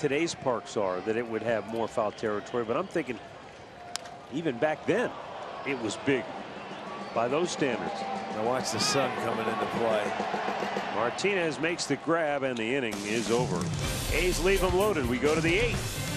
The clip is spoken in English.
today's parks are, that it would have more foul territory. But I'm thinking even back then it was big by those standards. Now watch the sun coming into play. Martinez makes the grab and the inning is over. A's leave them loaded. We go to the eighth.